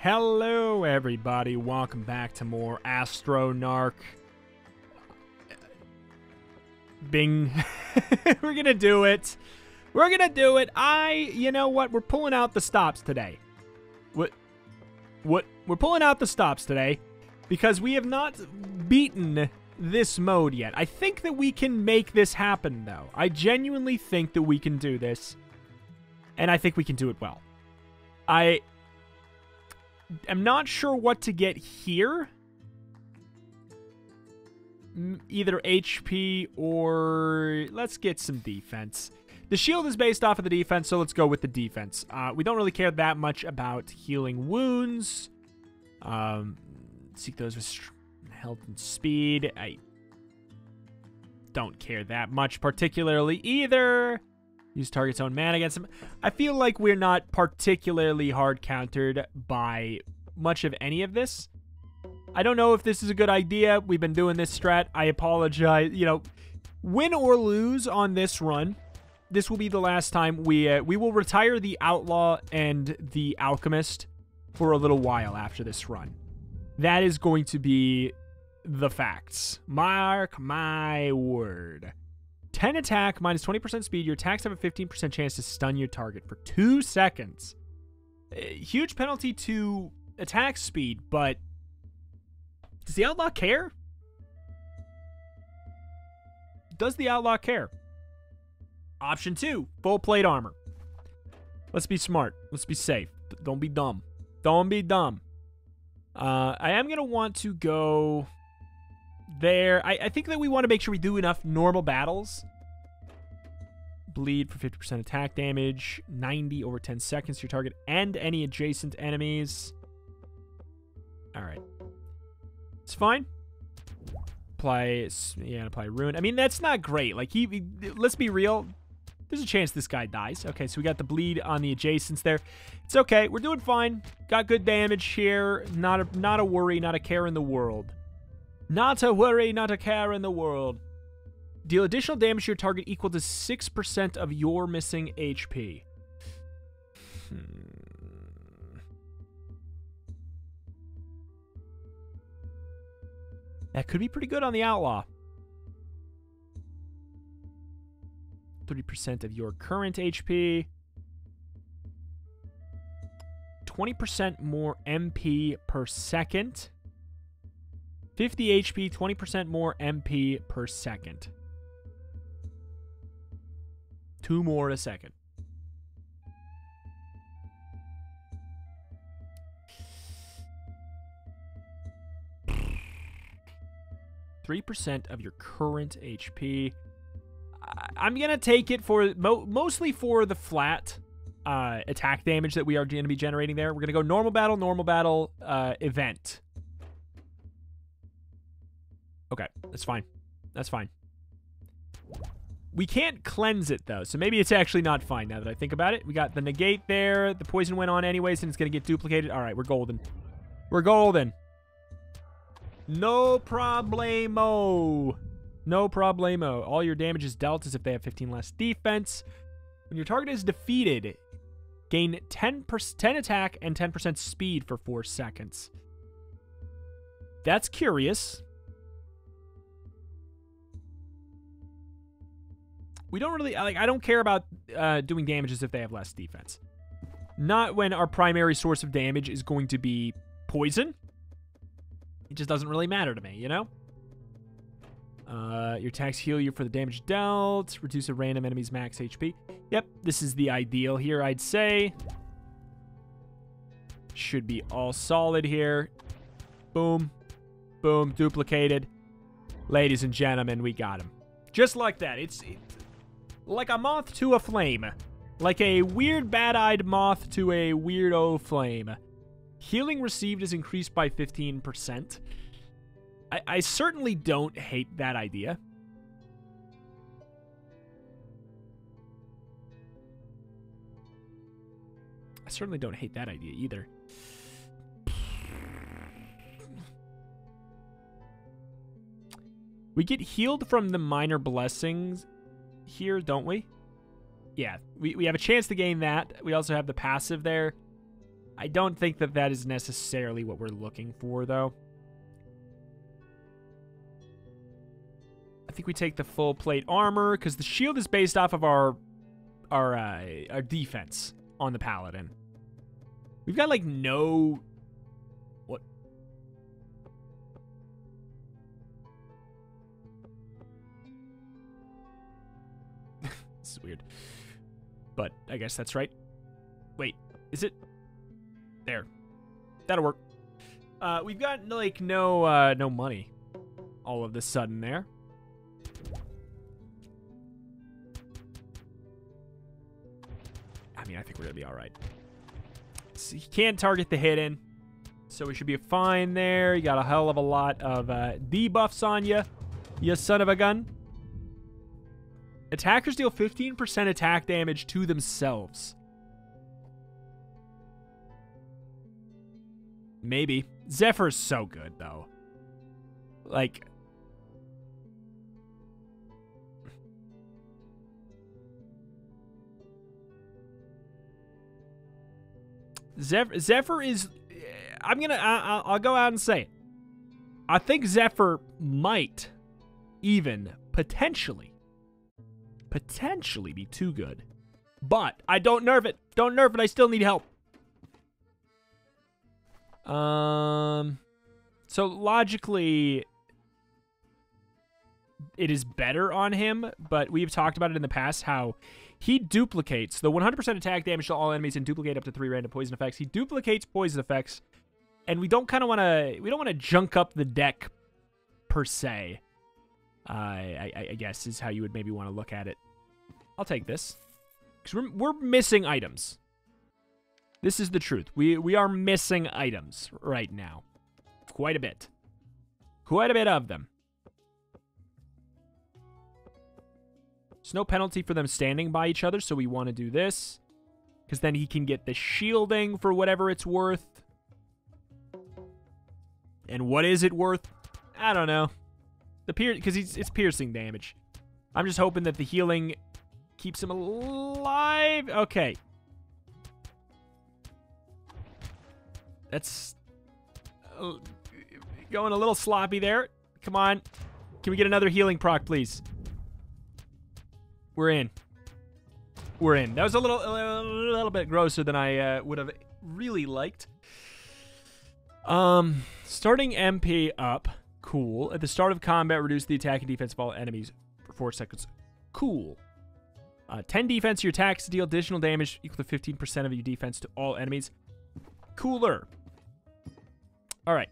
Hello everybody, welcome back to more Astronarch. Bing. We're gonna do it. We're gonna do it. You know what? We're pulling out the stops today. What? We're pulling out the stops today because we have not beaten this mode yet. I think that we can make this happen though. I genuinely think that we can do this. And I think we can do it well. I'm not sure what to get here. Either HP or... let's get some defense. The shield is based off of the defense, so let's go with the defense. We don't really care that much about healing wounds. Seek those with health and speed. I don't care that much particularly either. Use target's own mana against him. I feel like we're not particularly hard countered by much of any of this. I don't know if this is a good idea. We've been doing this strat. I apologize. You know, win or lose on this run, this will be the last time we will retire the Outlaw and the Alchemist for a little while after this run. That is going to be the facts. Mark my word. 10 attack, minus 20% speed. Your attacks have a 15% chance to stun your target for 2 seconds. A huge penalty to attack speed, but does the Outlaw care? Does the Outlaw care? Option 2, full plate armor. Let's be smart. Let's be safe. Don't be dumb. Don't be dumb. I am going to want to go... there. I think that we want to make sure we do enough normal battles. Bleed for 50% attack damage, 90 over 10 seconds to your target and any adjacent enemies. Alright. It's fine. Apply, yeah, apply Ruin. I mean, that's not great. Like, let's be real. There's a chance this guy dies. Okay, so we got the bleed on the adjacents there. It's okay. We're doing fine. Got good damage here. Not a worry, not a care in the world. Not a worry, not a care in the world. Deal additional damage to your target equal to 6% of your missing HP. That could be pretty good on the Outlaw. 30% of your current HP. 20% more MP per second. 50 HP, 20% more MP per second. 2 more a second. Three 3% of your current HP. I'm going to take it for mostly for the flat attack damage that we are going to be generating there. We're going to go normal battle, event. Okay, that's fine. That's fine. We can't cleanse it, though, so maybe it's actually not fine now that I think about it. We got the negate there. The poison went on anyways, and it's going to get duplicated. All right, we're golden. We're golden. No problemo. No problemo. All your damage is dealt as if they have 15 less defense. When your target is defeated, gain 10 attack and 10% speed for 4 seconds. That's curious. We don't really, like, I don't care about doing damages if they have less defense. Not when our primary source of damage is going to be poison. It just doesn't really matter to me, you know? Your attacks heal you for the damage dealt. Reduce a random enemy's max HP. Yep, this is the ideal here, I'd say. Should be all solid here. Boom. Boom, duplicated. Ladies and gentlemen, we got him. Just like that. It's like a moth to a flame. Like a weird bad-eyed moth to a weirdo flame. Healing received is increased by 15%. I certainly don't hate that idea. I certainly don't hate that idea either. We get healed from the minor blessings here, don't we? Yeah, we have a chance to gain that. We also have the passive there. I don't think that that is necessarily what we're looking for, though. I think we take the full plate armor, because the shield is based off of our defense on the Paladin. We've got, like, no... What? This is weird. But I guess that's right. Wait, is it? There. That'll work. We've got, like, no money all of a sudden there. I mean, I think we're going to be all right. So he can target the hidden, so we should be fine there. You got a hell of a lot of debuffs on you, you son of a gun. Attackers deal 15% attack damage to themselves. Maybe. Zephyr's so good, though. Like... Zephyr is... I'll go out and say it. I think Zephyr might even potentially be too good. But I don't nerf it. Don't nerf it. I still need help. So logically, it is better on him, but we've talked about it in the past how... He duplicates the 100% attack damage to all enemies and duplicate up to 3 random poison effects. He duplicates poison effects, and we don't want to junk up the deck per se. I guess is how you would maybe want to look at it. I'll take this because we're missing items. This is the truth. We are missing items right now, quite a bit of them. There's no penalty for them standing by each other, so we want to do this. Because then he can get the shielding for whatever it's worth. And what is it worth? I don't know. It's piercing damage. I'm just hoping that the healing keeps him alive. Okay. That's going a little sloppy there. Come on. Can we get another healing proc, please? We're in. That was a little bit grosser than I would have really liked. Starting MP up. Cool. At the start of combat, reduce the attack and defense of all enemies for 4 seconds. Cool. 10 defense. Your attacks deal additional damage equal to 15% of your defense to all enemies. Cooler. All right.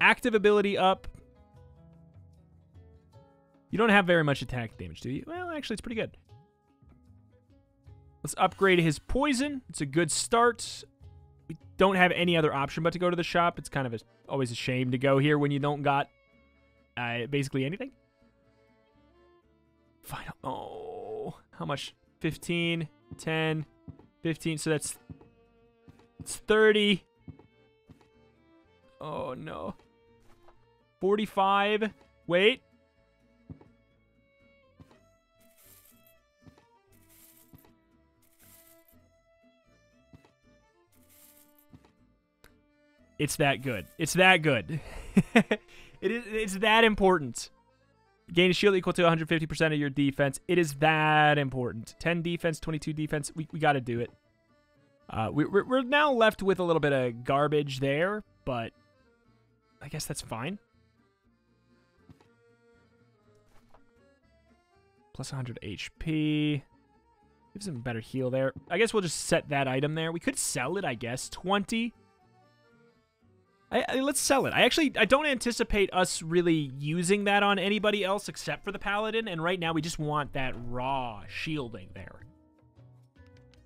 Active ability up. You don't have very much attack damage, do you? Well, actually, it's pretty good. Let's upgrade his poison. It's a good start. We don't have any other option but to go to the shop. It's kind of always a shame to go here when you don't got basically anything. Final. Oh, how much? 15, 10, 15. So that's it's 30. Oh, no. 45. Wait. It's that good. It's that good. It's that important. Gain a shield equal to 150% of your defense. It is that important. 10 defense, 22 defense. We got to do it. We're now left with a little bit of garbage there, but I guess that's fine. Plus 100 HP. Gives him a better heal there. I guess we'll just set that item there. We could sell it, I guess. 20. Let's sell it. I don't anticipate us really using that on anybody else except for the Paladin, and right now we just want that raw shielding there.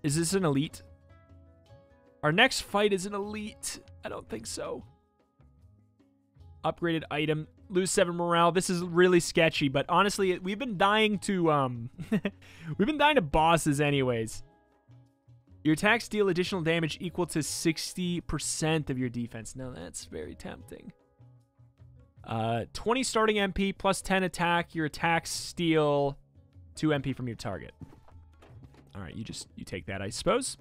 Is this an elite? Our next fight is an elite. I don't think so. Upgraded item. Lose 7 morale. This is really sketchy, but honestly, we've been dying to, we've been dying to bosses anyways. Your attacks deal additional damage equal to 60% of your defense. Now, that's very tempting. 20 starting MP plus 10 attack. Your attacks steal 2 MP from your target. All right, you take that, I suppose.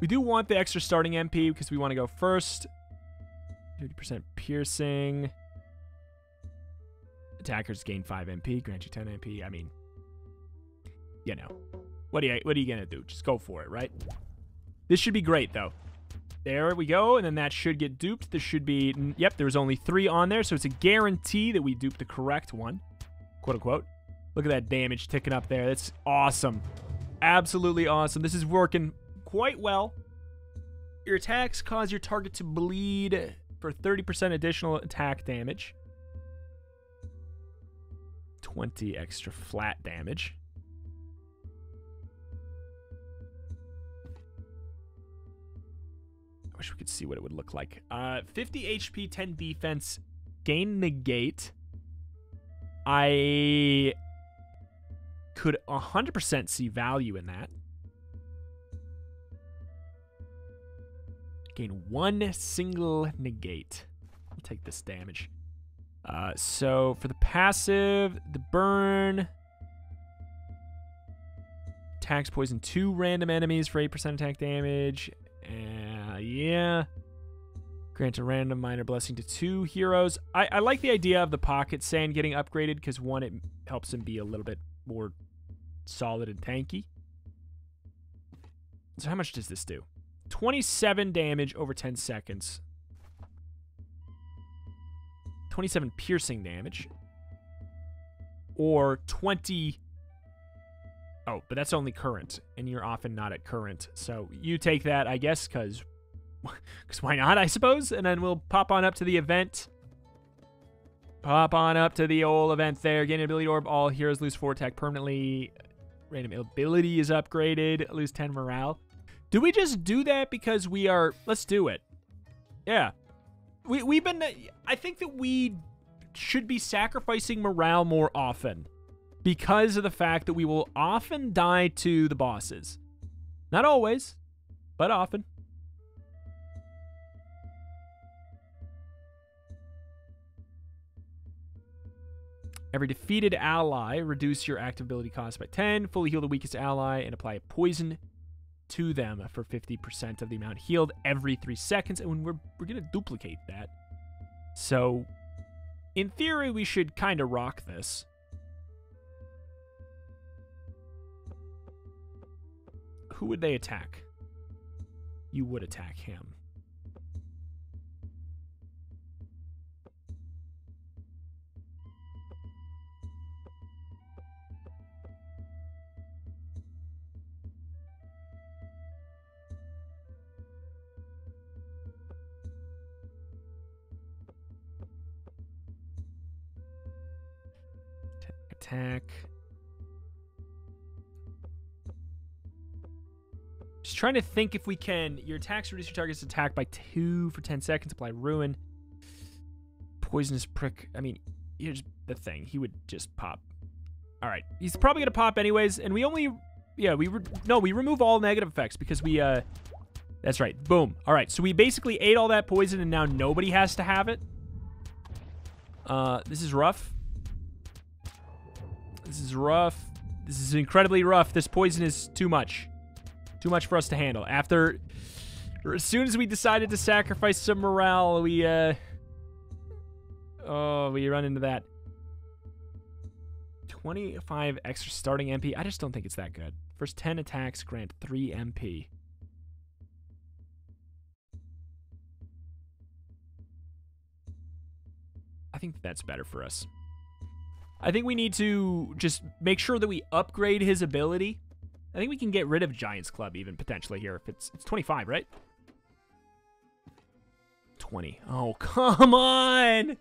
We do want the extra starting MP because we want to go first. 30% piercing. Attackers gain 5 MP, grant you 10 MP. I mean, you know. What are you going to do? Just go for it, right? This should be great, though. There we go, and then that should get duped. This should be... Yep, there was only 3 on there, so it's a guarantee that we duped the correct one. Quote, unquote. Look at that damage ticking up there. That's awesome. Absolutely awesome. This is working quite well. Your attacks cause your target to bleed for 30% additional attack damage. 20 extra flat damage. I wish we could see what it would look like. 50 HP, 10 defense, gain negate. I could 100% see value in that. Gain 1 single negate. I'll take this damage. So for the passive, the burn attacks poison 2 random enemies for 8% attack damage. Yeah, grant a random minor blessing to 2 heroes. I like the idea of the pocket sand getting upgraded because one, it helps him be a little bit more solid and tanky. So how much does this do? 27 damage over 10 seconds. 27 piercing damage, or 20. Oh, but that's only current, and you're often not at current. So you take that, I guess, because why not, I suppose? And then we'll pop on up to the event. Pop on up to the old event there. Gain an ability orb. All heroes lose 4 attack permanently. Random ability is upgraded. Lose 10 morale. Do we just do that because we are... Let's do it. Yeah. We've been... I think that we should be sacrificing morale more often because of the fact that we will often die to the bosses. Not always, but often. Every defeated ally, reduce your active ability cost by 10, fully heal the weakest ally, and apply a poison to them for 50% of the amount healed every 3 seconds, and when we're gonna duplicate that. So in theory we should kind of rock this. Who would they attack? You would attack him. Attack. Just trying to think if we can. Your attacks reduce your target's attack by 2 for 10 seconds. Apply ruin. Poisonous prick. I mean, here's the thing. He would just pop. All right. He's probably going to pop anyways. And we only... Yeah, we remove all negative effects because we... That's right. Boom. All right. So we basically ate all that poison and now nobody has to have it. This is rough. This is rough. This is incredibly rough. This poison is too much. Too much for us to handle. After, or as soon as we decided to sacrifice some morale, we, oh, we run into that. 25 extra starting MP. I just don't think it's that good. First 10 attacks grant 3 MP. I think that's better for us. I think we need to just make sure that we upgrade his ability. I think we can get rid of Giant's Club even potentially here. If it's 25, right? 20. Oh, come on!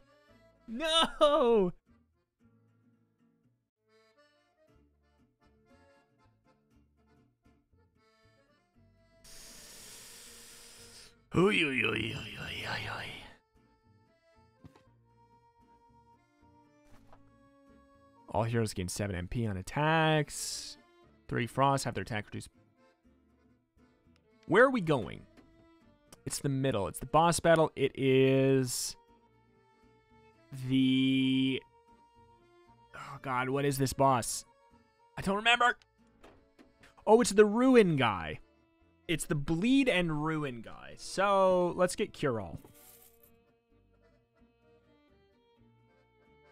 No! Oy, oy, oy, oy, oy, oy. All heroes gain 7 MP on attacks. 3 frost, have their attack reduced. Where are we going? It's the middle. It's the boss battle. It is the... Oh, God, what is this boss? I don't remember. Oh, it's the Ruin guy. It's the bleed and ruin guy. So let's get cure all.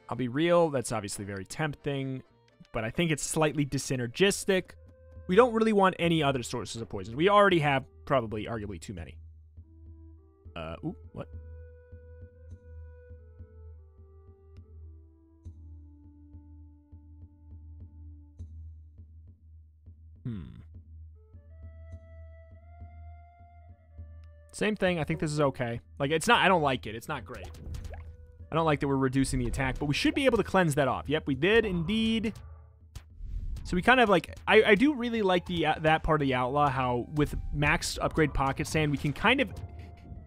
I'll be real. That's obviously very tempting, but I think it's slightly dyssynergistic. We don't really want any other sources of poisons. We already have probably arguably too many. Ooh, what? Same thing. I think this is okay. Like, it's not... I don't like it. It's not great. I don't like that we're reducing the attack, but we should be able to cleanse that off. Yep, we did indeed. So we kind of like... I do really like the that part of the Outlaw, how with max upgrade pocket sand, we can kind of...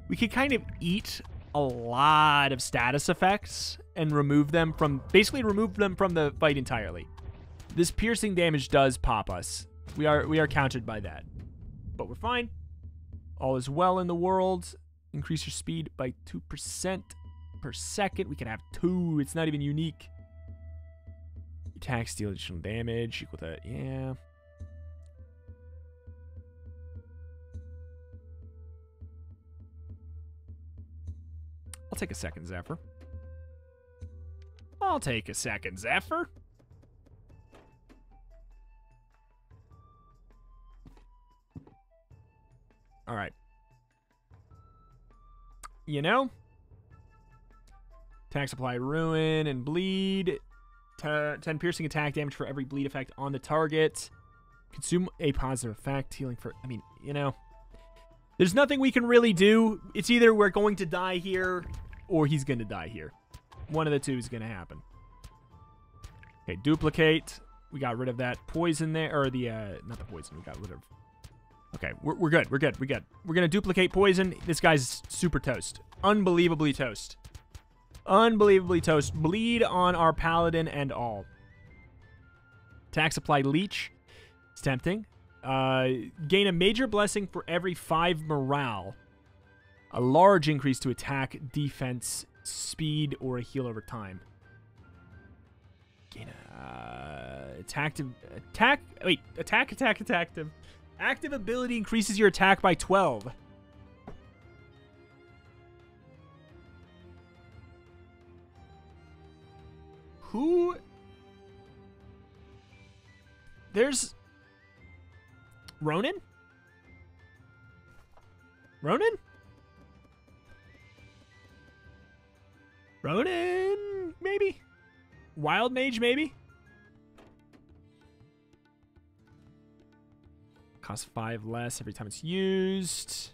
we can kind of eat a lot of status effects and remove them from... basically remove them from the fight entirely. This piercing damage does pop us. We are countered by that. But we're fine. All is well in the world. Increase your speed by 2% per second. We can have 2. It's not even unique. Attacks deal additional damage. Equal that. Yeah. I'll take a second, Zephyr. I'll take a second, Zephyr. All right. You know? Attacks apply ruin and bleed. 10 piercing attack damage for every bleed effect on the target. Consume a positive effect. Healing for... I mean, you know. There's nothing we can really do. It's either we're going to die here or he's going to die here. One of the two is going to happen. Okay, duplicate. We got rid of that poison there. Or the... not the poison. We got rid of... Okay, we're good. We're good. We're good. We're going to duplicate poison. This guy's super toast. Unbelievably toast. Unbelievably toast. Bleed on our paladin and all. Attack supply leech. It's tempting. Gain a major blessing for every 5 morale. A large increase to attack, defense, speed, or a heal over time. Gain a... Attack... Wait. Attack him. Active ability increases your attack by 12. Who? There's... Ronin? Ronin? Ronin, maybe? Wild Mage, maybe? Costs 5 less every time it's used.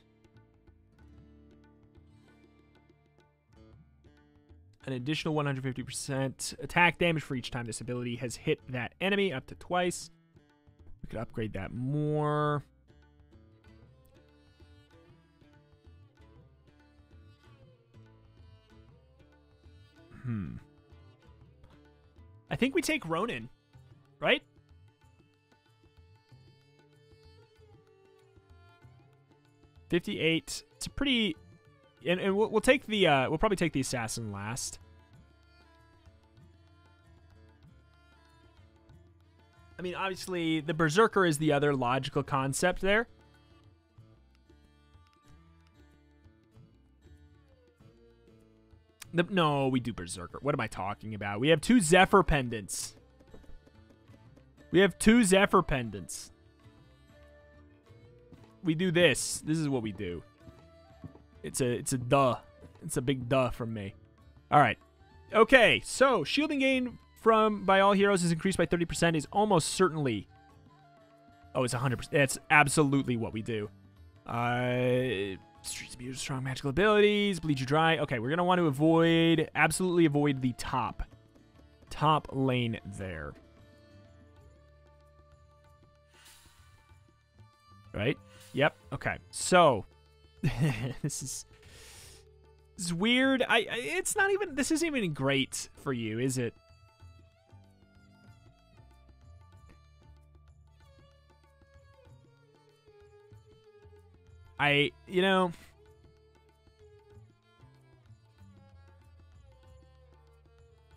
An additional 150% attack damage for each time this ability has hit that enemy, up to twice. We could upgrade that more. I think we take Ronin, right? $58. It's a pretty, and we'll take the we'll probably take the assassin last. I mean, obviously the berserker is the other logical concept there. No, we do berserker. What am I talking about? We have 2 Zephyr pendants. We have 2 Zephyr pendants. We do this. This is what we do. It's a duh. It's a big duh from me. All right. Okay. So shielding gain by all heroes is increased by 30%. Is almost certainly. Oh, it's 100%. That's absolutely what we do. Streets of beauty, strong magical abilities, bleed you dry. Okay, we're gonna want to avoid. Absolutely avoid the top lane there. Right. Yep. Okay. So this is weird. It's not even, this isn't even great for you, is it? You know,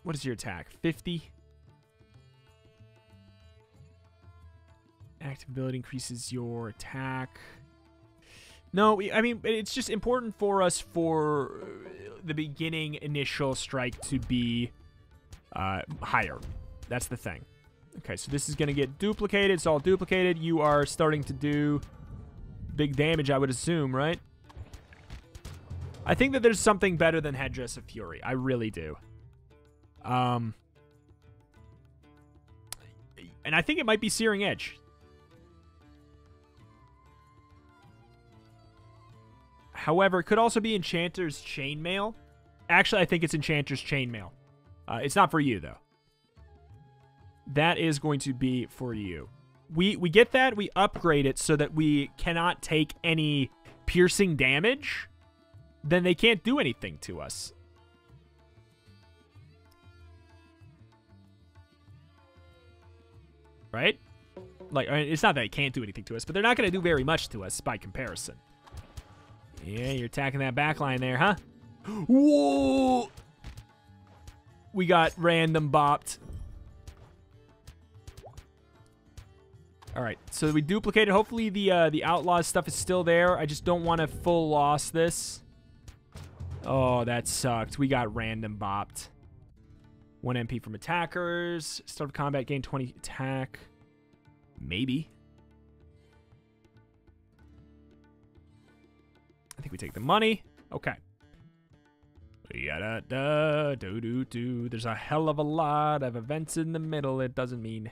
what is your attack? 50. Active ability increases your attack. No, I mean, it's just important for us for the beginning initial strike to be higher. That's the thing. Okay, so this is going to get duplicated. It's all duplicated. You are starting to do big damage, I would assume, right? I think that there's something better than Headdress of Fury. I really do. And I think it might be Searing Edge. However, it could also be Enchanter's Chainmail. Actually, I think it's Enchanter's Chainmail. It's not for you, though. That is going to be for you. We get that. We upgrade it so that we cannot take any piercing damage. Then they can't do anything to us. Right? Like, I mean, it's not that they can't do anything to us, but they're not going to do very much to us by comparison. Yeah, you're attacking that back line there, huh? Whoa! We got random bopped. Alright, so we duplicated. Hopefully the Outlaw stuff is still there. I just don't want to full loss this. Oh, that sucked. We got random bopped. 1 MP from attackers. Start of combat, gain 20 attack. Maybe. I think we take the money. Okay. There's a hell of a lot of events in the middle. It doesn't mean.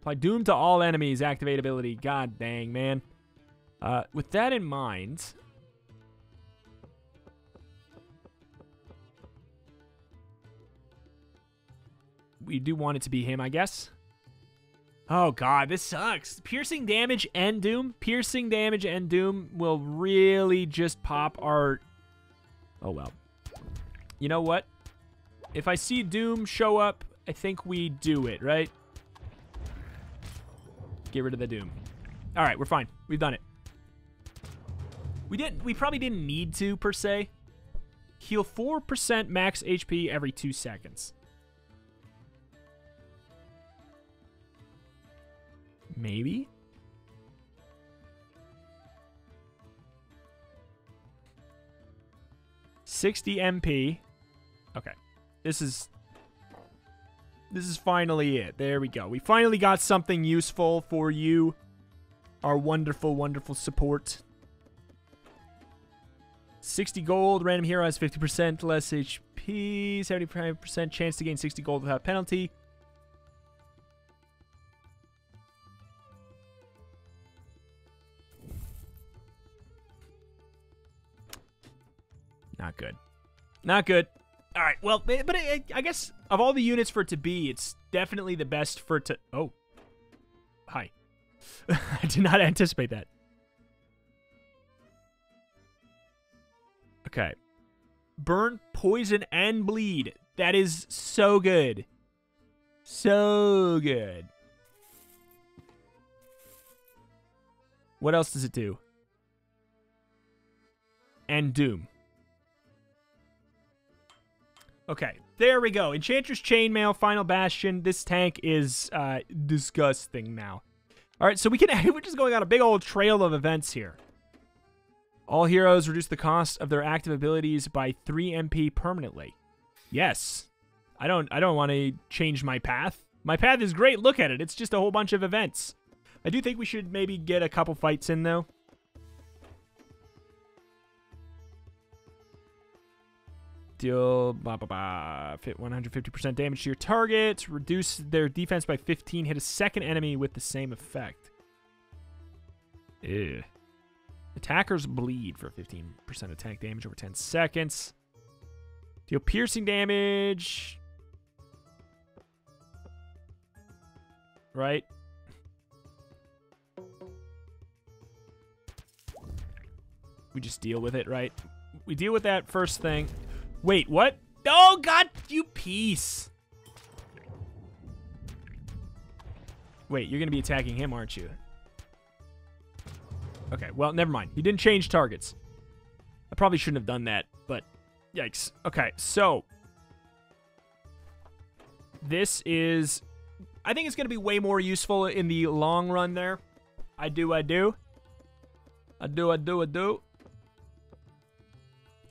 Apply doom to all enemies. Activate ability. God dang, man. With that in mind, we do want it to be him, I guess. Oh, God, this sucks. Piercing damage and doom? Piercing damage and doom will really just pop our... Oh, well. You know what? If I see doom show up, I think we do it, right? Get rid of the doom. All right, we're fine. We've done it. We probably didn't need to, per se. Heal 4% max HP every 2 seconds. Maybe? $60 MP. Okay. This is finally it. There we go. We finally got something useful for you. Our wonderful, wonderful support. 60 gold. Random hero has 50% less HP. 75% chance to gain 60 gold without penalty. Not good. Not good. All right. Well, but I guess of all the units for it to be, it's definitely the best for it to... Oh. Hi. I did not anticipate that. Okay. Burn, poison, and bleed. That is so good. So good. What else does it do? And doom. Okay, there we go. Enchantress Chainmail, Final Bastion. This tank is disgusting now. All right, so we're just going on a big old trail of events here. All heroes reduce the cost of their active abilities by 3 MP permanently. Yes. I don't want to change my path. My path is great. Look at it. It's just a whole bunch of events. I do think we should maybe get a couple fights in, though. Deal blah blah blah. Fit 150% damage to your target. Reduce their defense by 15. Hit a second enemy with the same effect. Ew. Attackers bleed for 15% attack damage over 10 seconds. Deal piercing damage. Right. We just deal with it, right? We deal with that first thing. Wait, what? Oh, God, you piece. Wait, you're going to be attacking him, aren't you? Okay, well, never mind. He didn't change targets. I probably shouldn't have done that, but yikes. Okay, so this is... I think it's going to be way more useful in the long run there. I do.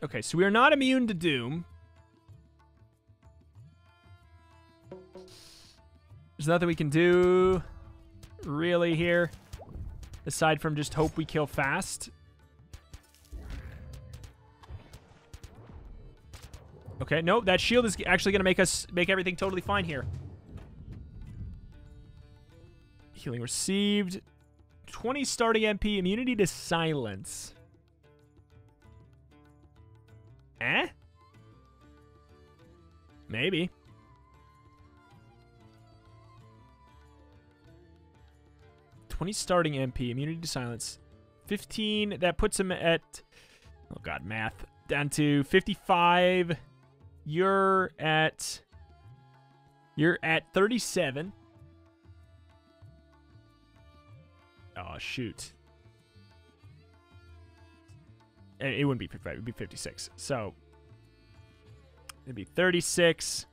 Okay, so we are not immune to doom. There's nothing we can do really here, aside from just hope we kill fast. Okay, no, that shield is actually going to make us make everything totally fine here. Healing received. 20 starting MP, immunity to silence. Eh? Maybe. Starting MP, immunity to silence, 15. That puts him at, oh god, math, down to 55. You're at 37. Oh shoot, it wouldn't be 55. It'd be 56. So it'd be 36.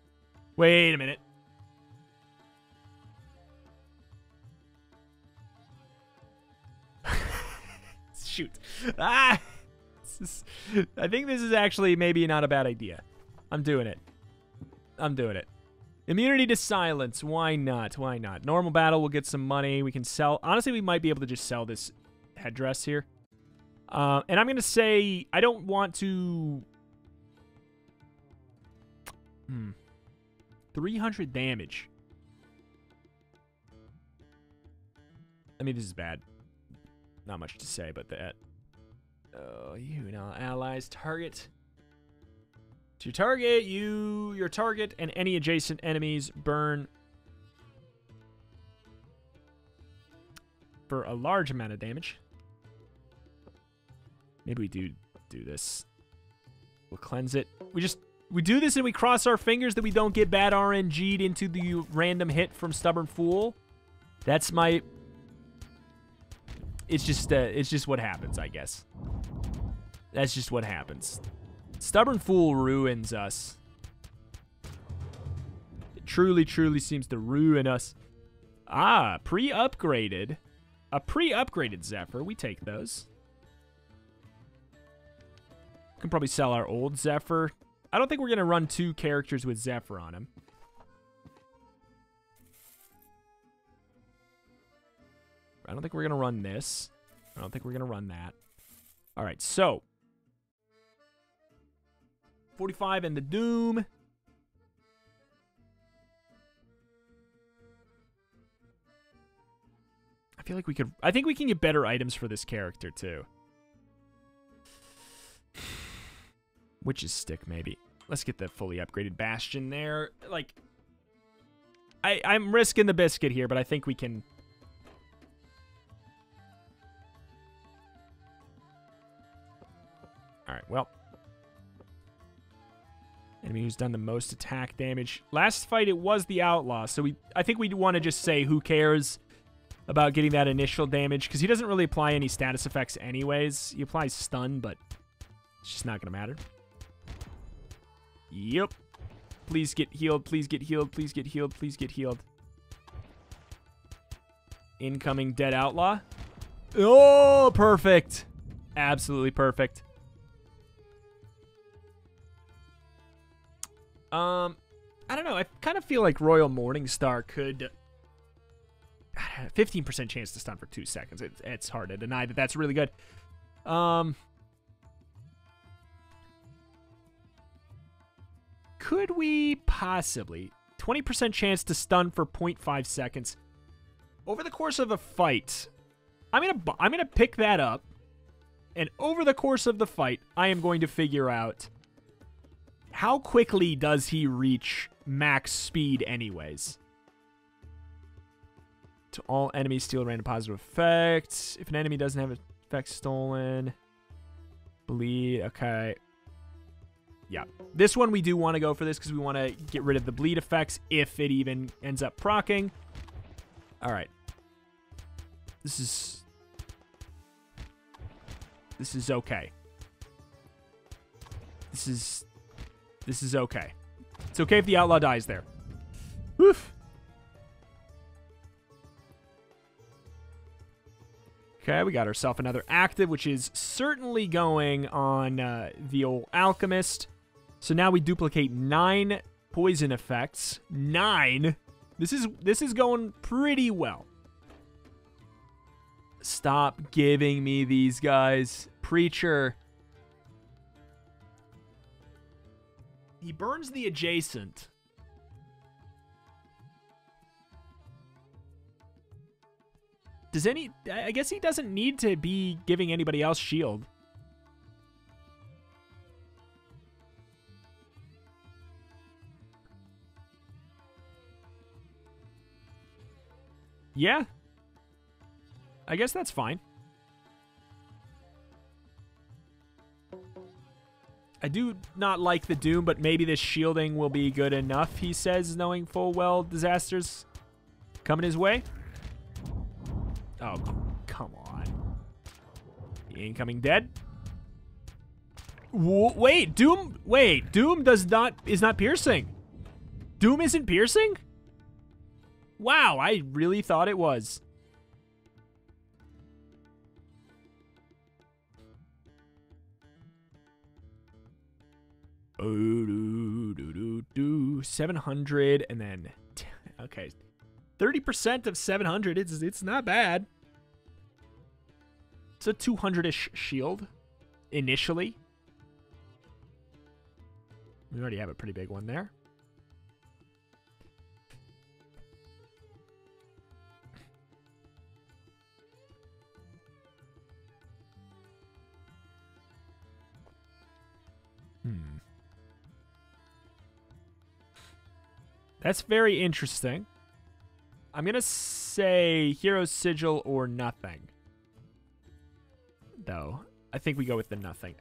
Wait a minute. Shoot. Ah! I think this is actually maybe not a bad idea. I'm doing it. I'm doing it. Immunity to silence. Why not? Why not? Normal battle. We'll get some money. We can sell. Honestly, we might be able to just sell this headdress here. And I'm going to say I don't want to... 300 damage. I mean, this is bad. Not much to say about that. Oh, you know, allies, target. To target, you, your target, and any adjacent enemies burn for a large amount of damage. Maybe we do this. We'll cleanse it. We do this and we cross our fingers that we don't get bad RNG'd into the random hit from Stubborn Fool. That's my... It's just what happens, I guess. That's just what happens. Stubborn Fool ruins us. It truly, truly seems to ruin us. Ah, pre-upgraded. A pre-upgraded Zephyr. We take those. We can probably sell our old Zephyr. I don't think we're going to run two characters with Zephyr on him. I don't think we're going to run this. I don't think we're going to run that. All right, so. 45 and the Doom. I feel like we could... I think we can get better items for this character, too. Witch's Stick, maybe. Let's get the fully upgraded Bastion there. Like, I'm risking the biscuit here, but I think we can... All right, well. Enemy who's done the most attack damage. Last fight, it was the Outlaw, so I think we want to just say who cares about getting that initial damage, because he doesn't really apply any status effects anyways. He applies stun, but it's just not going to matter. Yep. Please get healed, please get healed, please get healed, please get healed. Incoming dead Outlaw. Oh, perfect. Absolutely perfect. I don't know. I kind of feel like Royal Morningstar could... 15% chance to stun for 2 seconds. It's hard to deny that that's really good. Could we possibly... 20% chance to stun for 0.5 seconds. Over the course of a fight, I'm gonna pick that up. And over the course of the fight, I am going to figure out... How quickly does he reach max speed anyways? To all enemies, steal random positive effects. If an enemy doesn't have an effect stolen. Bleed, okay. Yeah. This one we do want to go for this because we want to get rid of the bleed effects if it even ends up proccing. All right. This is okay. This is okay. It's okay if the Outlaw dies there. Oof. Okay, we got ourselves another active, which is certainly going on the old Alchemist. So now we duplicate 9 poison effects. 9. This is going pretty well. Stop giving me these guys. Preacher. He burns the adjacent. Does any... I guess he doesn't need to be giving anybody else shield. Yeah. I guess that's fine. I do not like the Doom, but maybe this shielding will be good enough, he says, knowing full well disasters coming his way. Oh, come on. The incoming dead. Wait, Doom. Wait, Doom is not piercing. Doom isn't piercing? Wow, I really thought it was. Oh, 700 and then, okay. 30% of 700, it's not bad. It's a 200-ish shield, initially. We already have a pretty big one there. That's very interesting. I'm going to say Hero Sigil or nothing. Though, I think we go with the nothing.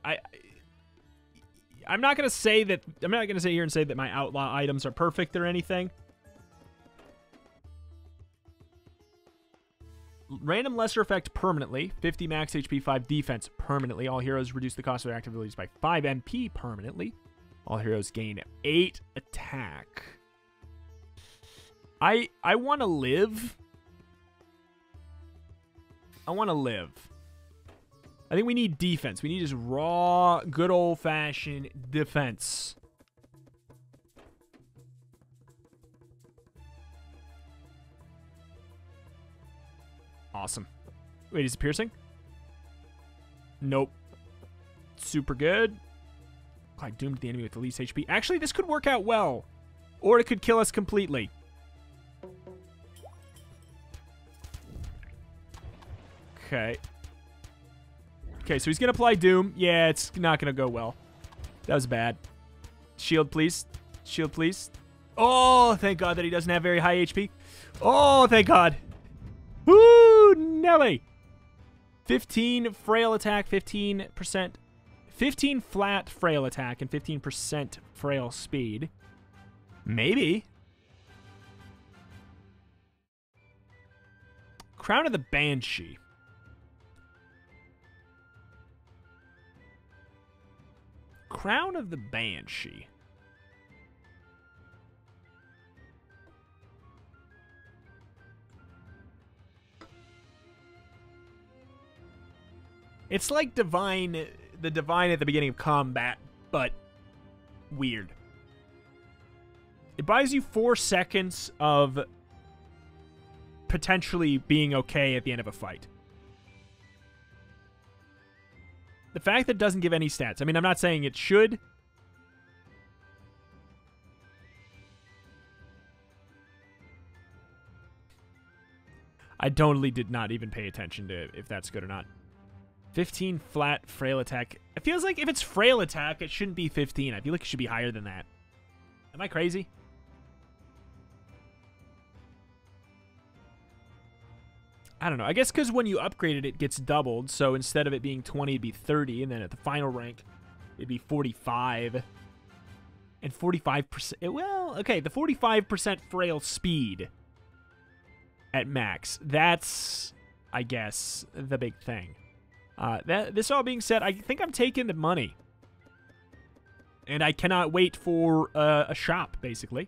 I'm not going to say that... I'm not going to sit here and say that my outlaw items are perfect or anything. Random lesser effect permanently. 50 max HP, 5 defense permanently. All heroes reduce the cost of their active abilities by 5 MP permanently. All heroes gain 8 attack. I want to live. I want to live. I think we need defense. We need just raw, good old-fashioned defense. Awesome. Wait, is it piercing? Nope. Super good. I doomed the enemy with the least HP. Actually, this could work out well. Or it could kill us completely. Okay. Okay, so he's going to apply Doom. Yeah, it's not going to go well. That was bad. Shield, please. Shield, please. Oh, thank God that he doesn't have very high HP. Oh, thank God. Woo, Nelly. 15 frail attack, 15%. 15 flat frail attack and 15% frail speed. Maybe. Crown of the Banshee. Crown of the Banshee. It's like divine, the divine at the beginning of combat, but weird. It buys you 4 seconds of potentially being okay at the end of a fight. The fact that it doesn't give any stats. I mean, I'm not saying it should. I totally did not even pay attention to if that's good or not. 15 flat frail attack. It feels like if it's frail attack, it shouldn't be 15. I feel like it should be higher than that. Am I crazy? I don't know. I guess because when you upgrade it, it gets doubled. So instead of it being 20, it'd be 30. And then at the final rank, it'd be 45. And 45%. Well, okay. The 45% frail speed at max. That's, I guess, the big thing. This all being said, I think I'm taking the money. And I cannot wait for a shop, basically.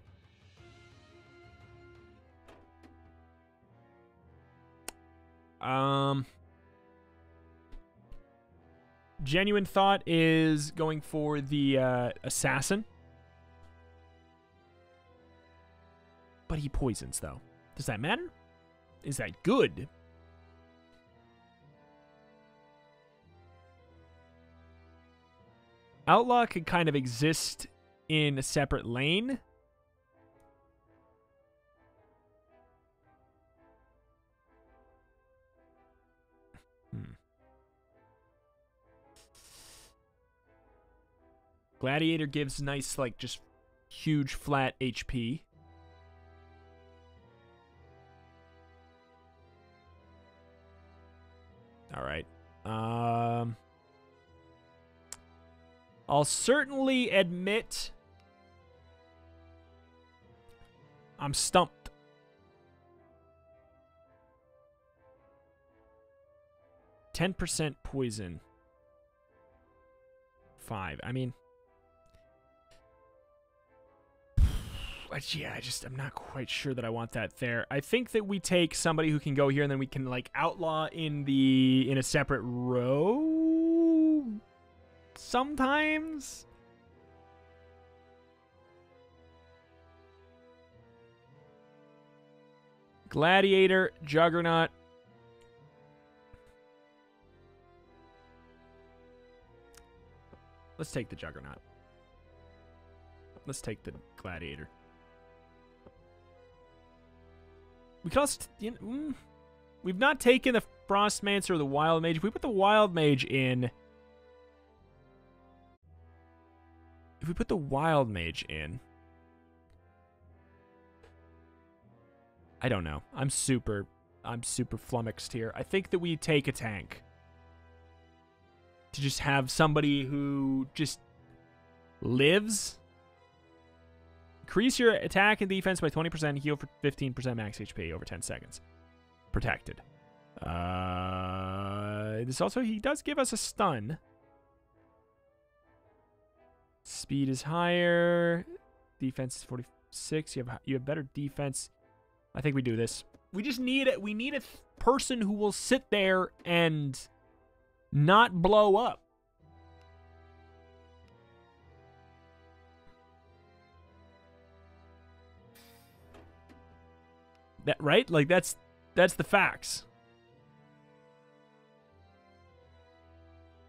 Genuine Thought is going for the Assassin. But he poisons, though. Does that matter? Is that good? Outlaw could kind of exist in a separate lane. Gladiator gives nice, like, just huge flat HP. All right. I'll certainly admit I'm stumped. "10% poison. 5. I mean, yeah, I'm not quite sure that I want that there. I think that we take somebody who can go here, and then we can, like, outlaw in the a separate row sometimes. Gladiator, Juggernaut. Let's take the Juggernaut. Let's take the Gladiator. We could also, you know, we've not taken the Frostmancer or the Wild Mage. If we put the Wild Mage in... If we put the Wild Mage in... I don't know. I'm super flummoxed here. I think that we take a tank. To just have somebody who just lives... Increase your attack and defense by 20%, heal for 15%, max HP over 10 seconds. Protected. This also, he does give us a stun. Speed is higher. Defense is 46. You have better defense. I think we do this. We just need it. We need a person who will sit there and not blow up. That, right? Like, that's the facts.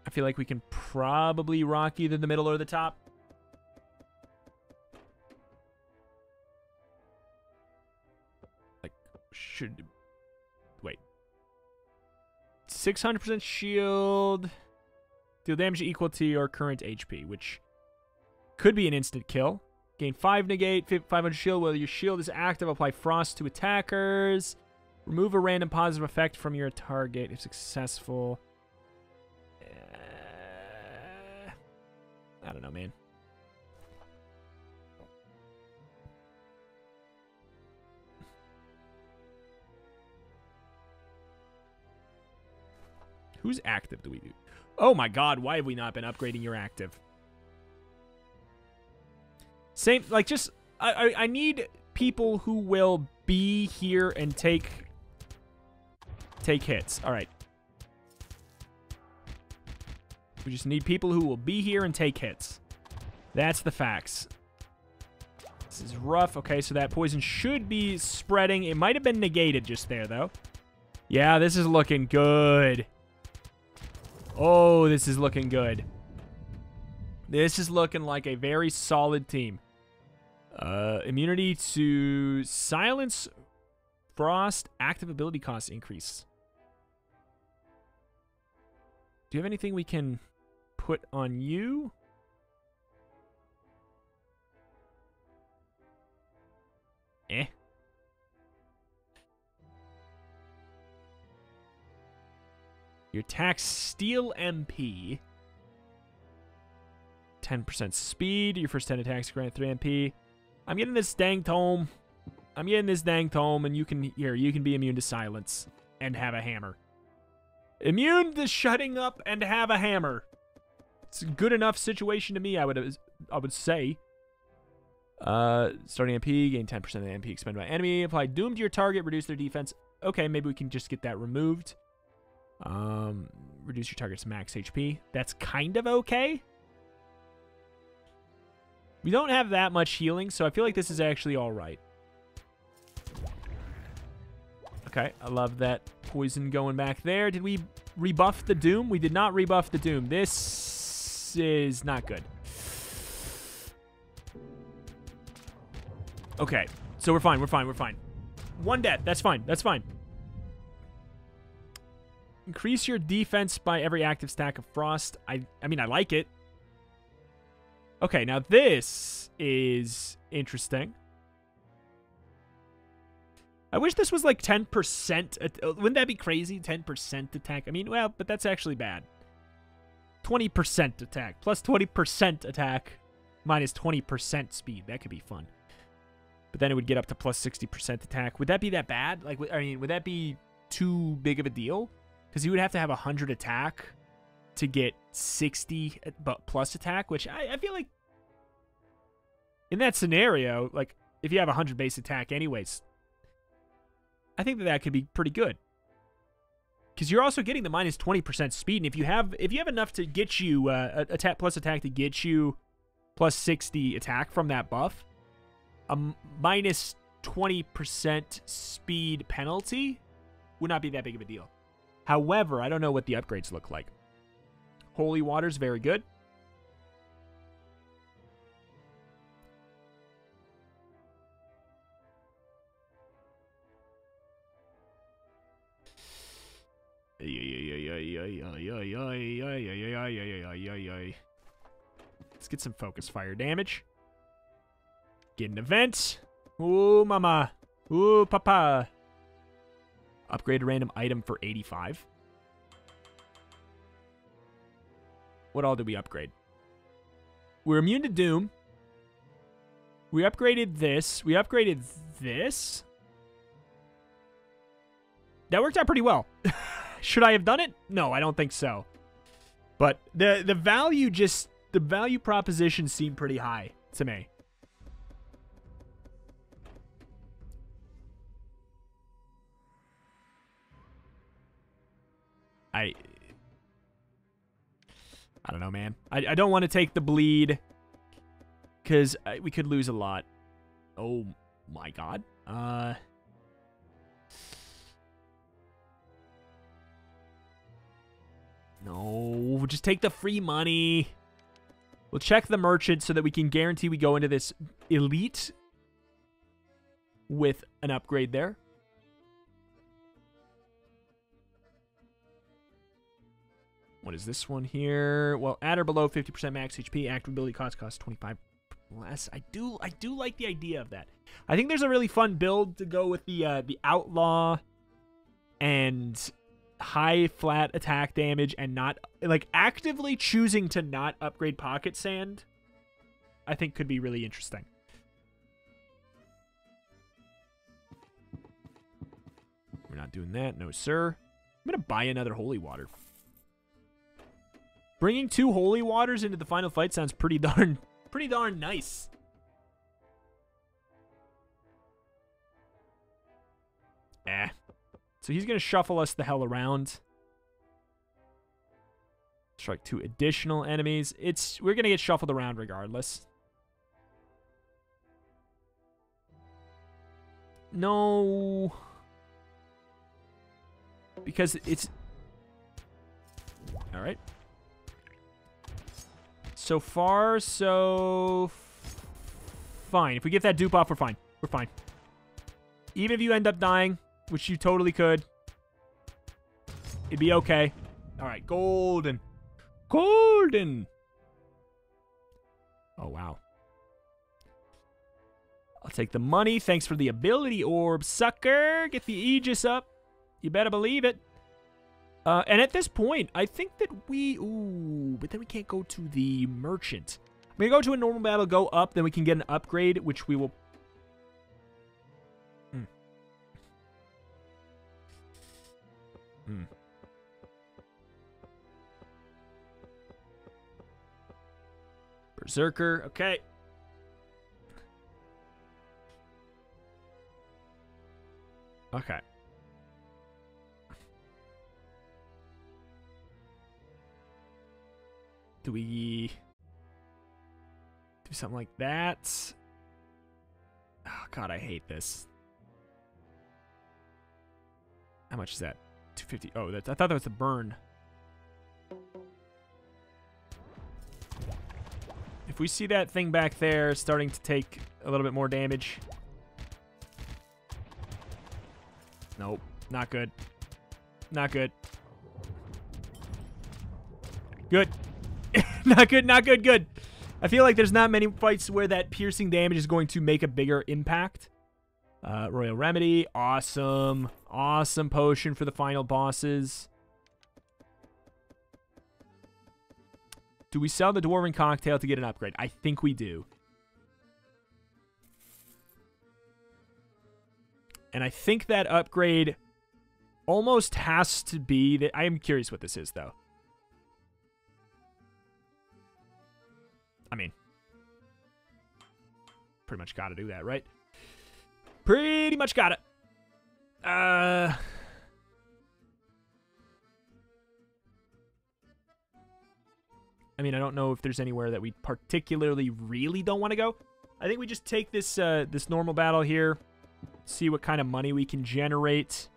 I feel like we can probably rock either the middle or the top. Like, should... Wait. 600% shield. Deal damage equal to your current HP, which could be an instant kill. Gain 5 negate, 500 shield. While your shield is active, apply frost to attackers. Remove a random positive effect from your target if successful. I don't know, man. Who's active do we do? Oh my god, why have we not been upgrading your active? Same, like, just, I need people who will be here and take hits. All right. We just need people who will be here and take hits. That's the facts. This is rough. Okay, so that poison should be spreading. It might have been negated just there, though. Yeah, this is looking good. Oh, this is looking good. This is looking like a very solid team. Immunity to silence, frost, active ability cost increase. Do you have anything we can put on you? Eh. Your attacks steal MP. 10% speed. Your first 10 attacks grant 3 MP. I'm getting this dang tome. I'm getting this dang tome, and you can here. You can be immune to silence and have a hammer. Immune to shutting up and have a hammer. It's a good enough situation to me. I would say. Starting MP, gain 10% of the MP expended by enemy. Apply doom to your target, reduce their defense. Okay, maybe we can just get that removed. Reduce your target's max HP. That's kind of okay. We don't have that much healing, so I feel like this is actually all right. Okay, I love that poison going back there. Did we rebuff the Doom? We did not rebuff the Doom. This is not good. Okay, so we're fine, we're fine, we're fine. One death, that's fine, that's fine. Increase your defense by every active stack of Frost. I mean, I like it. Okay, now this is interesting. I wish this was like 10%. Wouldn't that be crazy? 10% attack. I mean, well, but that's actually bad. 20% attack. Plus 20% attack. Minus 20% speed. That could be fun. But then it would get up to plus 60% attack. Would that be that bad? Like, I mean, would that be too big of a deal? Because you would have to have 100 attack to get 60 plus attack, which I feel like in that scenario, like if you have 100 base attack anyways, I think that that could be pretty good, because you're also getting the minus 20% speed, and if you have enough to get you attack plus attack to get you plus 60 attack from that buff, a minus 20% speed penalty would not be that big of a deal. However, I don't know what the upgrades look like. Holy Water's very good. Let's get some focus fire damage. Get an event. Ooh, mama. Ooh, papa. Upgrade a random item for 85. What all did we upgrade? We're immune to Doom. We upgraded this. We upgraded this. That worked out pretty well. Should I have done it? No, I don't think so. But the value proposition seemed pretty high to me. I don't know, man. I don't want to take the bleed because we could lose a lot. Oh, my God. No, just take the free money. We'll check the merchant so that we can guarantee we go into this elite with an upgrade there. What is this one here? Well, at or below 50% max HP, active ability costs 25 less. I do like the idea of that. I think there's a really fun build to go with the Outlaw and high flat attack damage and not like actively choosing to not upgrade Pocket Sand. I think could be really interesting. We're not doing that, no sir. I'm gonna buy another Holy Water. Bringing 2 Holy Waters into the final fight sounds pretty darn nice. Eh. So he's going to shuffle us the hell around. Strike 2 additional enemies. We're going to get shuffled around regardless. No. Because it's... All right. So far, so fine. If we get that dupe off, we're fine. We're fine. Even if you end up dying, which you totally could, it'd be okay. All right, golden. Golden. Oh, wow. I'll take the money. Thanks for the ability orb, sucker. Get the Aegis up. You better believe it. And at this point, I think that we... Ooh, but then we can't go to the merchant. I'm going to go to a normal battle, go up, then we can get an upgrade, which we will... Mm. Mm. Berserker, okay. Okay. Could we do something like that? Oh, God, I hate this. How much is that? 250. Oh, that's, I thought that was the burn. If we see that thing back there starting to take a little bit more damage. Nope. Not good. Not good. Good. Not good, not good, good. I feel like there's not many fights where that piercing damage is going to make a bigger impact. Royal Remedy. Awesome. Awesome potion for the final bosses. Do we sell the Dwarven Cocktail to get an upgrade? I think we do. And I think that upgrade almost has to be... that. I am curious what this is, though. I mean, pretty much gotta do that, right? Pretty much got it. I mean, I don't know if there's anywhere that we particularly really don't want to go. I think we just take this this normal battle here, see what kind of money we can generate.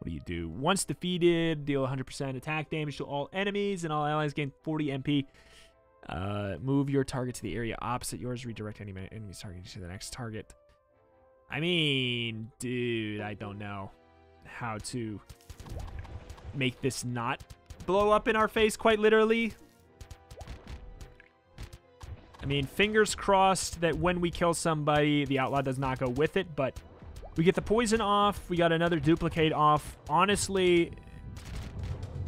What do you do? Once defeated, deal 100% attack damage to all enemies, and all allies gain 40 MP. Move your target to the area opposite yours. Redirect any enemy's target to the next target. I mean, dude, I don't know how to make this not blow up in our face, quite literally. I mean, fingers crossed that when we kill somebody, the outlaw does not go with it, but we get the poison off. We got another duplicate off. Honestly,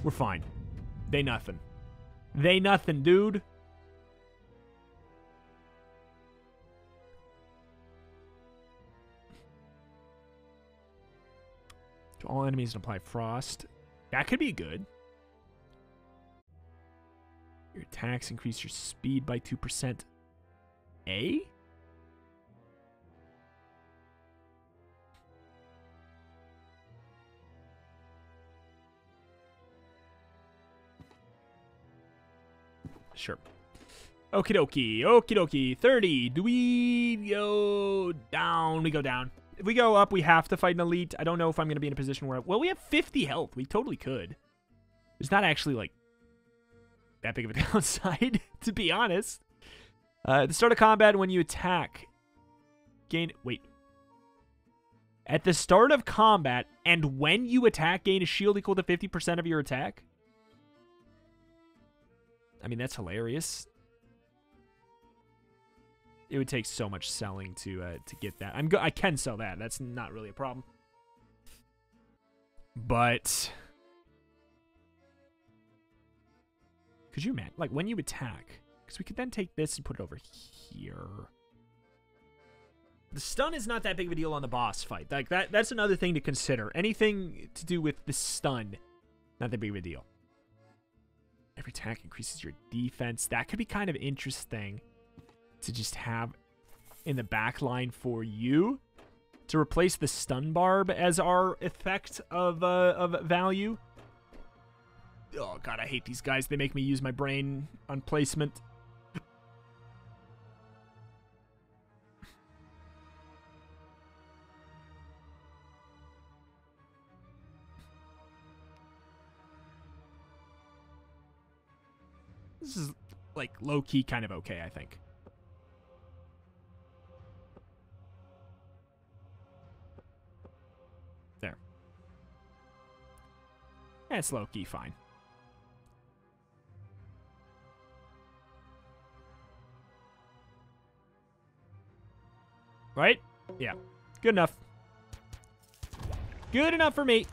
we're fine. They nothing. They nothing, dude. To all enemies and apply frost. That could be good. Your attacks increase your speed by 2%. Eh? Sure. Okie dokie. Okie dokie. 30. Do we go down? We go down. If we go up, we have to fight an elite. I don't know if I'm going to be in a position where... well, we have 50 health. We totally could. It's not actually, like, that big of a downside, to be honest. At the start of combat, when you attack, gain... wait. At the start of combat, and when you attack, gain a shield equal to 50% of your attack? I mean, that's hilarious. It would take so much selling to get that. I can sell that. That's not really a problem. But could you imagine, like, when you attack? Because we could then take this and put it over here. The stun is not that big of a deal on the boss fight. Like that's another thing to consider. Anything to do with the stun, not that big of a deal. Every attack increases your defense. That could be kind of interesting to just have in the back line for you to replace the stun barb as our effect of value. Oh, God, I hate these guys. They make me use my brain on placement. This is, like, low-key kind of okay, I think. There. That's low-key fine. Right? Yeah. Good enough. Good enough for me.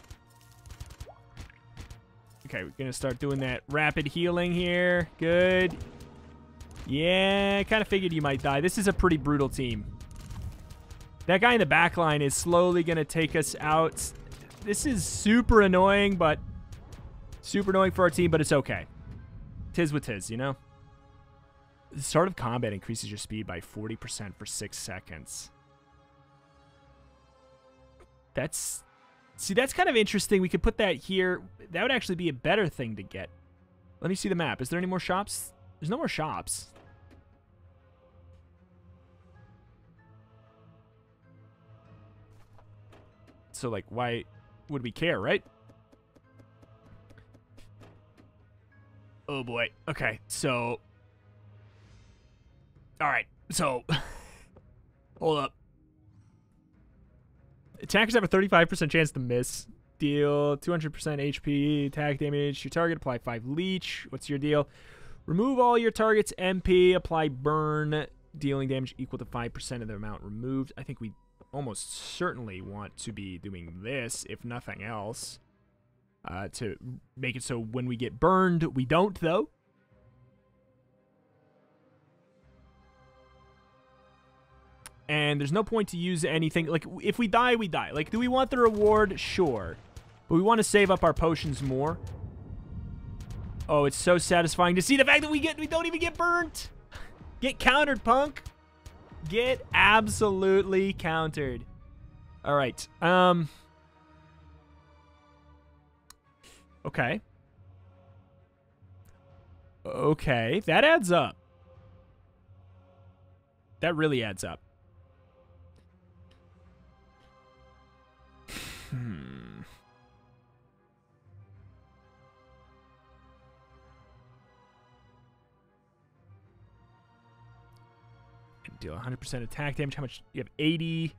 Okay, we're going to start doing that rapid healing here. Good. Yeah, I kind of figured you might die. This is a pretty brutal team. That guy in the back line is slowly going to take us out. This is super annoying, but... super annoying for our team, but it's okay. Tis with tis, you know? The start of combat increases your speed by 40% for 6 seconds. That's... See, that's kind of interesting. We could put that here. That would actually be a better thing to get. Let me see the map. Is there any more shops? There's no more shops. So, like, why would we care, right? Oh, boy. Okay, so... All right, so... Hold up. Attackers have a 35% chance to miss. Deal 200% HP, attack damage. Your target, apply 5 leech. What's your deal? Remove all your target's MP, apply burn, dealing damage equal to 5% of the amount removed. I think we almost certainly want to be doing this, if nothing else, to make it so when we get burned, we don't, though. And there's no point to use anything. Like, if we die, we die. Like, do we want the reward? Sure. But we want to save up our potions more. Oh, it's so satisfying to see the fact that we don't even get burnt. Get countered, punk. Get absolutely countered. All right. Okay. Okay. That adds up. That really adds up. Deal 100% attack damage. How much? You have 80.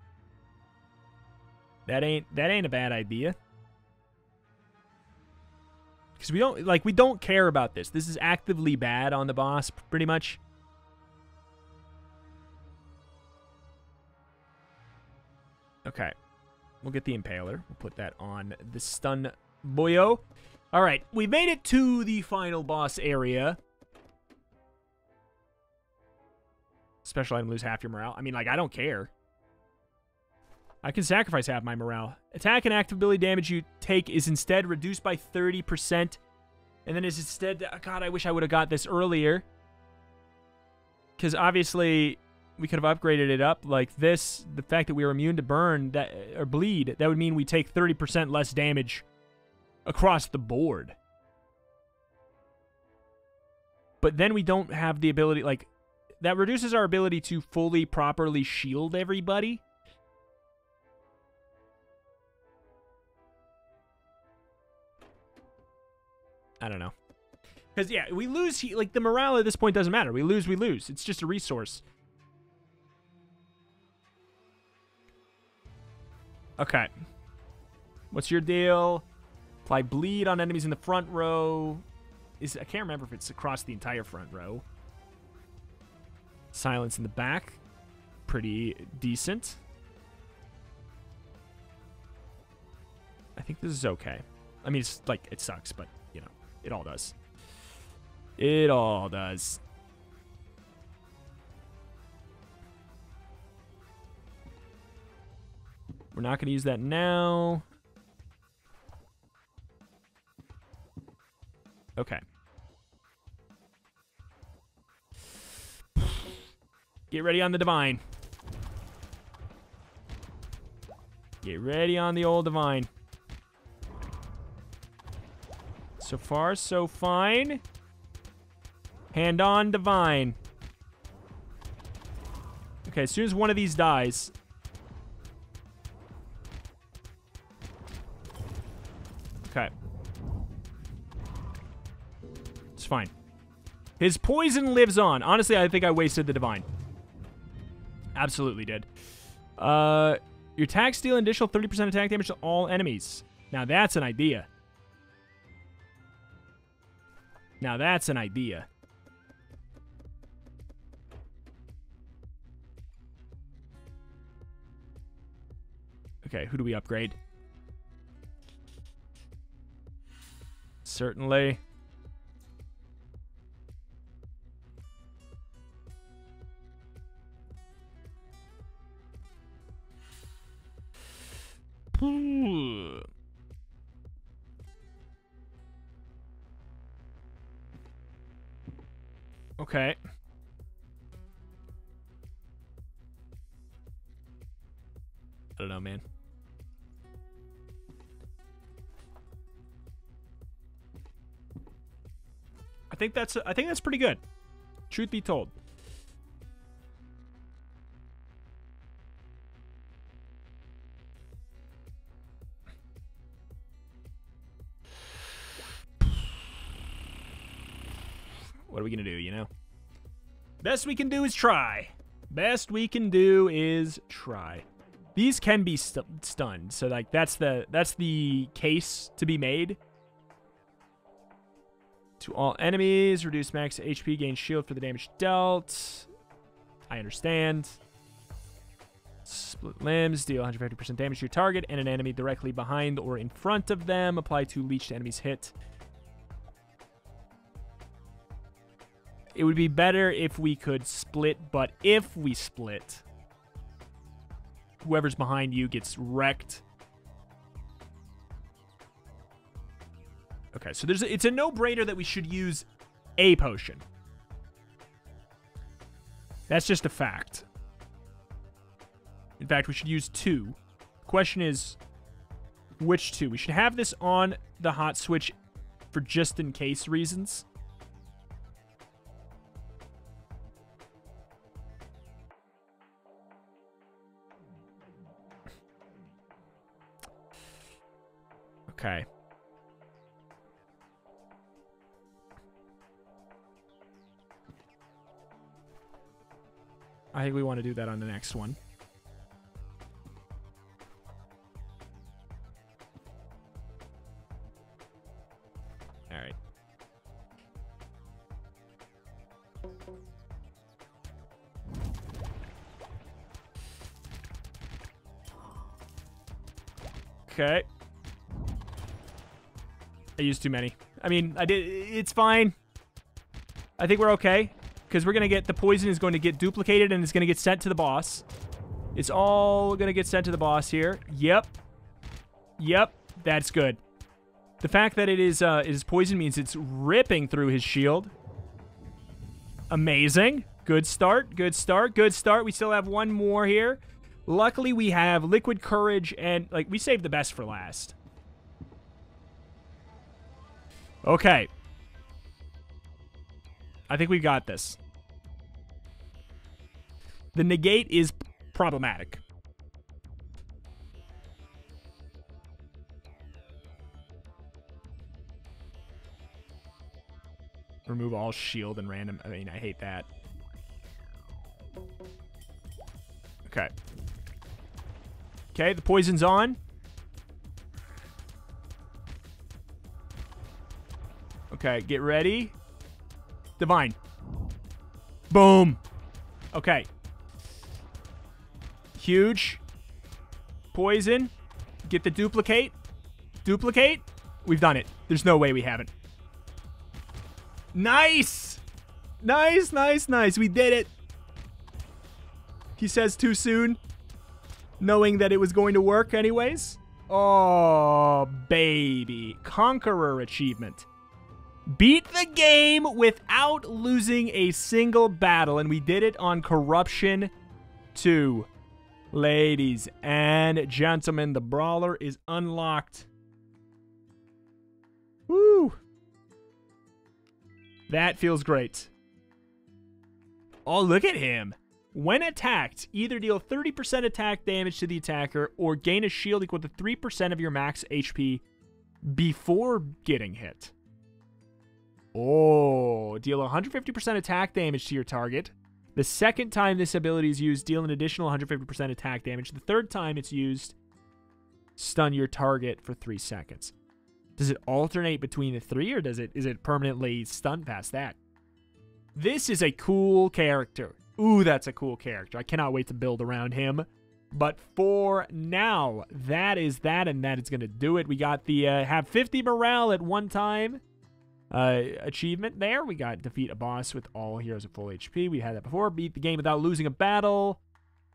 That ain't a bad idea. Because we don't care about this. This is actively bad on the boss, pretty much. Okay. We'll get the Impaler. We'll put that on the stun boyo. All right, we made it to the final boss area. Special item, lose half your morale. I mean, like, I don't care. I can sacrifice half my morale. Attack and active ability damage you take is instead reduced by 30%. And then is instead... God, I wish I would have got this earlier. Because obviously... We could have upgraded it up like this. The fact that we were immune to burn that or bleed, that would mean we take 30% less damage across the board. But then we don't have the ability, like, that reduces our ability to fully, properly shield everybody. I don't know. Because, yeah, we lose, like, the morale at this point doesn't matter. We lose, we lose. It's just a resource. Okay. What's your deal? Apply bleed on enemies in the front row. I can't remember if it's across the entire front row. Silence in the back. Pretty decent. I think this is okay. I mean, it's like, it sucks, but, you know, it all does. It all does. We're not going to use that now. Okay. Get ready on the divine. Get ready on the old divine. So far, so fine. Hand on divine. Okay, as soon as one of these dies... Okay. It's fine. His poison lives on. Honestly, I think I wasted the divine. Absolutely did. Your attacks deal an additional 30% attack damage to all enemies. Now that's an idea. Now that's an idea. Okay, who do we upgrade? Certainly. Ooh. Okay. I don't know, man. I think that's pretty good, truth be told. What are we gonna do, you know? Best we can do is try. Best we can do is try. These can be stunned, so like that's the case to be made. To all enemies, reduce max HP, gain shield for the damage dealt. I understand. Split limbs, deal 150% damage to your target and an enemy directly behind or in front of them. Apply 2 leech to enemy's hit. It would be better if we could split, but if we split, whoever's behind you gets wrecked. Okay, so it's a no-brainer that we should use a potion. That's just a fact. In fact, we should use 2. The question is, which 2? We should have this on the hot switch for just in case reasons. Okay. I think we want to do that on the next one. All right. Okay. I used too many. I mean, I did. It's fine. I think we're okay, because we're gonna get the poison is going to get duplicated and it's gonna get sent to the boss. It's all gonna get sent to the boss here. Yep. Yep. That's good. The fact that it is poison means it's ripping through his shield. Amazing. Good start. Good start. Good start. We still have one more here. Luckily, we have liquid courage and like we saved the best for last. Okay. I think we've got this. The negate is problematic. Remove all shield and random. I mean, I hate that. Okay. Okay, the poison's on. Okay, get ready. Divine. Boom. Okay. Huge. Poison. Get the duplicate. Duplicate. We've done it. There's no way we haven't. Nice. Nice, nice, nice. We did it. He says too soon, knowing that it was going to work anyways. Oh, baby. Conqueror achievement. Beat the game without losing a single battle, and we did it on Corruption 2. Ladies and gentlemen, the Brawler is unlocked. Woo! That feels great. Oh, look at him. When attacked, either deal 30% attack damage to the attacker or gain a shield equal to 3% of your max HP before getting hit. Oh, deal 150% attack damage to your target. The second time this ability is used, deal an additional 150% attack damage. The third time it's used, stun your target for 3 seconds. Does it alternate between the 3, or is it permanently stunned past that? This is a cool character. Ooh, that's a cool character. I cannot wait to build around him. But for now, that is that, and that is going to do it. We got the have 50 morale at one time. Achievement there. We got defeat a boss with all heroes at full HP. We had that before. Beat the game without losing a battle.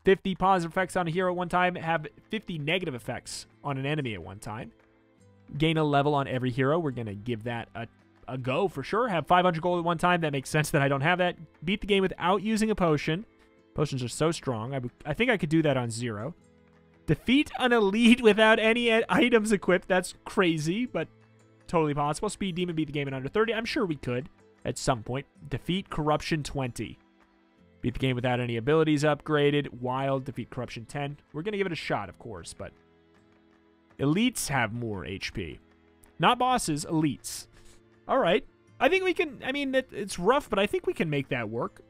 50 positive effects on a hero at one time. Have 50 negative effects on an enemy at one time. Gain a level on every hero. We're going to give that a go for sure. Have 500 gold at one time. That makes sense that I don't have that. Beat the game without using a potion. Potions are so strong. I think I could do that on 0. Defeat an elite without any items equipped. That's crazy, but totally possible. Speed Demon beat the game in under 30. I'm sure we could. at some point. Defeat Corruption 20. Beat the game without any abilities upgraded. Wild, defeat Corruption 10. We're going to give it a shot, of course, but... Elites have more HP. Not bosses, elites. All right. I think we can... I mean, it's rough, but I think we can make that work.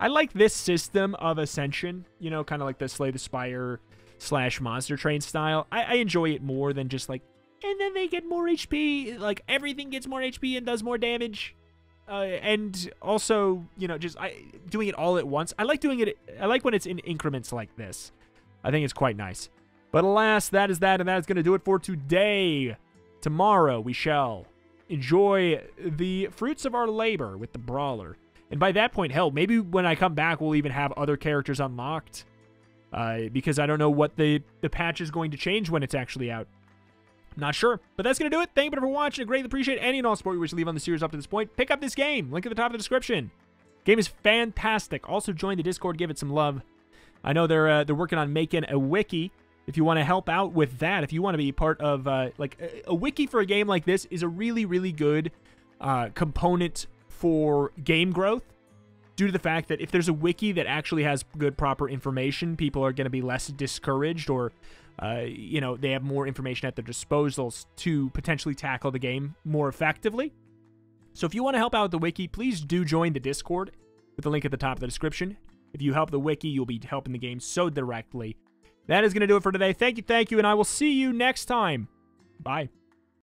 I like this system of Ascension. You know, kind of like the Slay the Spire / Monster Train style. I enjoy it more than just like... And then they get more HP. Like, everything gets more HP and does more damage. And also, you know, just doing it all at once. I like doing it... I like when it's in increments like this. I think it's quite nice. But alas, that is that, and that is going to do it for today. Tomorrow, we shall enjoy the fruits of our labor with the Brawler. And by that point, hell, maybe when I come back, we'll even have other characters unlocked. Because I don't know what the patch is going to change when it's actually out. Not sure. But that's going to do it. Thank you for watching. I greatly appreciate any and all support you wish to leave on the series up to this point. Pick up this game. Link at the top of the description. Game is fantastic. Also, join the Discord. Give it some love. I know they're working on making a wiki. If you want to help out with that, if you want to be part of, like, a wiki for a game like this is a really, really good component for game growth, due to the fact that if there's a wiki that actually has good, proper information, people are going to be less discouraged, or, you know, they have more information at their disposals to potentially tackle the game more effectively. So if you want to help out with the wiki, please do join the Discord with the link at the top of the description. If you help the wiki, you'll be helping the game so directly. That is going to do it for today. Thank you, and I will see you next time. Bye.